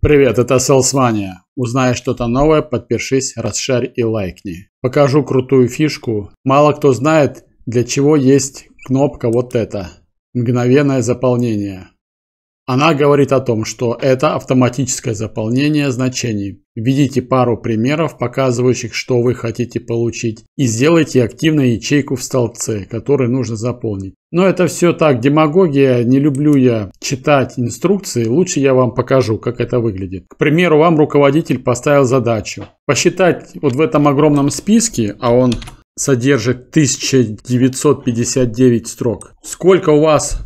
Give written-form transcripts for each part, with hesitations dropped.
Привет, это Salesmania. Узнаешь что-то новое, подпишись, расшарь и лайкни. Покажу крутую фишку. Мало кто знает, для чего есть кнопка вот эта. Мгновенное заполнение. Она говорит о том, что это автоматическое заполнение значений. Введите пару примеров, показывающих, что вы хотите получить, и сделайте активно ячейку в столбце, который нужно заполнить. Но это все так, демагогия, не люблю я читать инструкции, лучше я вам покажу, как это выглядит. К примеру, вам руководитель поставил задачу посчитать вот в этом огромном списке, а он содержит 1959 строк, сколько у вас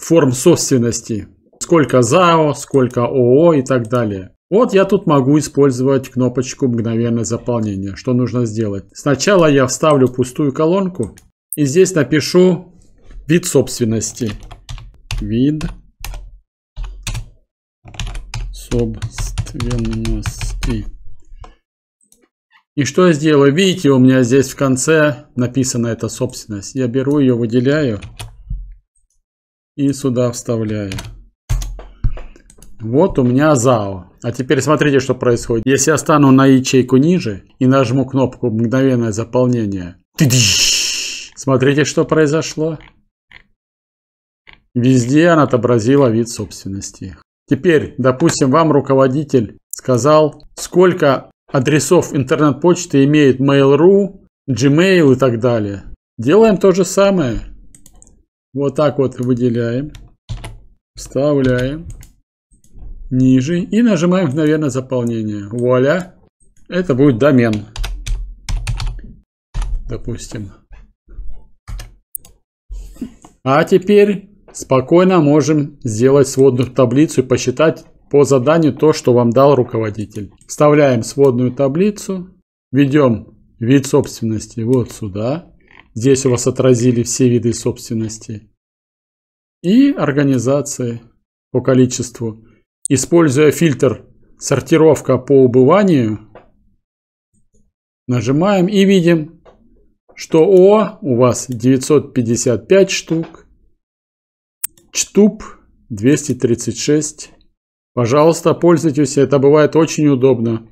форм собственности. Сколько ЗАО, сколько ООО и так далее. Вот я тут могу использовать кнопочку «Мгновенное заполнение». Что нужно сделать? Сначала я вставлю пустую колонку и здесь напишу вид собственности. Вид собственности. И что я сделаю? Видите, у меня здесь в конце написано эта собственность. Я беру ее, выделяю и сюда вставляю. Вот у меня ЗАО. А теперь смотрите, что происходит. Если я стану на ячейку ниже и нажму кнопку «Мгновенное заполнение», смотрите, что произошло. Везде она отобразила вид собственности. Теперь, допустим, вам руководитель сказал, сколько адресов интернет-почты имеет Mail.ru, Gmail и так далее. Делаем то же самое. Вот так вот выделяем, вставляем. Ниже и нажимаем «Мгновенное заполнение». Вуаля! Это будет домен. Допустим. А теперь спокойно можем сделать сводную таблицу и посчитать по заданию то, что вам дал руководитель. Вставляем сводную таблицу, ведем вид собственности вот сюда. Здесь у вас отразили все виды собственности. И организации по количеству. Используя фильтр «Сортировка по убыванию», нажимаем и видим, что ООО у вас 955 штук, ЧТУП 236. Пожалуйста, пользуйтесь, это бывает очень удобно.